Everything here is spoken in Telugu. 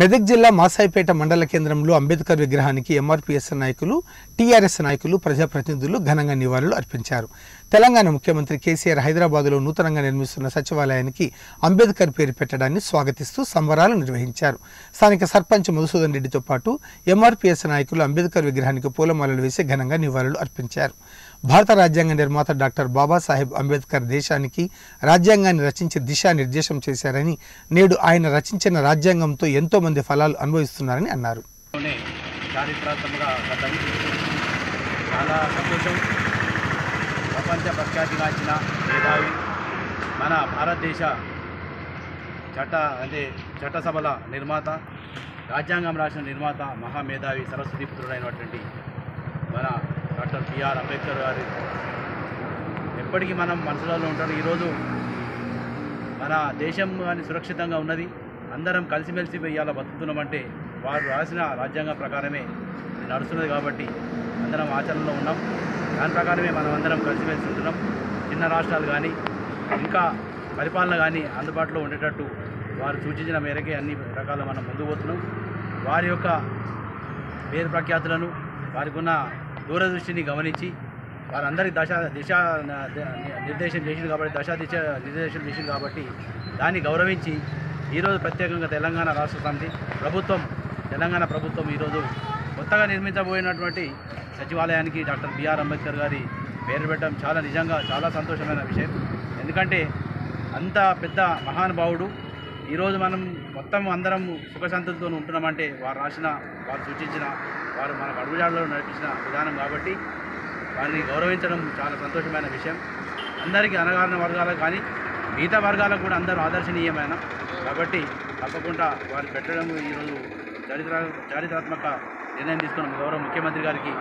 మెదక్ జిల్లా మాసాయిపేట మండల కేంద్రంలో అంబేద్కర్ విగ్రహానికి ఎంఆర్పీఎస్ నాయకులు, టీఆర్ఎస్ నాయకులు, ప్రజాప్రతినిధులు ఘనంగా నివాళులు అర్పించారు. తెలంగాణ ముఖ్యమంత్రి కేసీఆర్ హైదరాబాద్లో నూతనంగా నిర్మిస్తున్న సచివాలయానికి అంబేద్కర్ పేరు పెట్టడాన్ని స్వాగతిస్తూ సంబరాలు నిర్వహించారు. స్థానిక సర్పంచ్ మధుసూదన్ రెడ్డితో పాటు ఎంఆర్పీఎస్ నాయకులు అంబేద్కర్ విగ్రహానికి పూలమాలలు వేసి ఘనంగా నివాళులు అర్పించారు. భారత రాజ్యాంగ నిర్మాత డాక్టర్ బాబాసాహెబ్ అంబేద్కర్ దేశానికి రాజ్యాంగాన్ని రచించి దిశానిర్దేశం చేశారని, నేడు ఆయన రచించిన రాజ్యాంగంతో ఎంతో మంది ఫలాలు అనుభవిస్తున్నారని అన్నారు. ప్రపంచ ప్రఖ్యాతిగాంచిన మేధావి, మన భారతదేశ చట్టసభల నిర్మాత, రాజ్యాంగం రాసిన నిర్మాత, మహామేధావి, సరస్వతీపుత్రుడైనటువంటి మన డాక్టర్ పిఆర్ అంబేద్కర్ గారు ఎప్పటికీ మనం మనసులలో ఉంటారు. ఈరోజు మన దేశం కానీ సురక్షితంగా ఉన్నది, అందరం కలిసిమెలిసి ఇవాళ బతుకుతున్నామంటే వారు రాసిన రాజ్యాంగం ప్రకారమే నడుస్తున్నది. కాబట్టి అందరం ఆచరణలో ఉన్నాం, దాని ప్రకారమే మనం అందరం కలిసిమెలిసి ఉంటున్నాం. చిన్న రాష్ట్రాలు కానీ ఇంకా పరిపాలన కానీ అందుబాటులో ఉండేటట్టు వారు సూచించిన మేరకే అన్ని రకాల మనం ముందుకు పోతున్నాం. వారి యొక్క పేరు ప్రఖ్యాతులను, వారికి ఉన్న దూరదృష్టిని గమనించి వారందరికీ దిశ నిర్దేశం చేసింది కాబట్టి, దిశ నిర్దేశం చేసింది కాబట్టి దాన్ని గౌరవించి ఈరోజు ప్రత్యేకంగా తెలంగాణ రాష్ట్ర సమితి ప్రభుత్వం, తెలంగాణ ప్రభుత్వం ఈరోజు కొత్తగా నిర్మించబోయినటువంటి సచివాలయానికి డాక్టర్ బిఆర్ అంబేద్కర్ గారి పేరు పెట్టడం చాలా నిజంగా చాలా సంతోషమైన విషయం. ఎందుకంటే అంత పెద్ద మహానుభావుడు ఈరోజు మనం మొత్తం అందరం సుఖశాంతులతో ఉంటున్నామంటే వారు రాసిన, వారు సూచించిన, వారు మన అడుగుజాడలో నడిపించిన విధానం కాబట్టి వారిని గౌరవించడం చాలా సంతోషమైన విషయం. అందరికీ అనగారిన వర్గాలకు కానీ మిగతా వర్గాలకు కూడా అందరూ ఆదర్శనీయమైన కాబట్టి తప్పకుండా వారు పెట్టడం ఈరోజు చారిత్రాత్మక నిర్ణయం తీసుకున్న గౌరవ ముఖ్యమంత్రి గారికి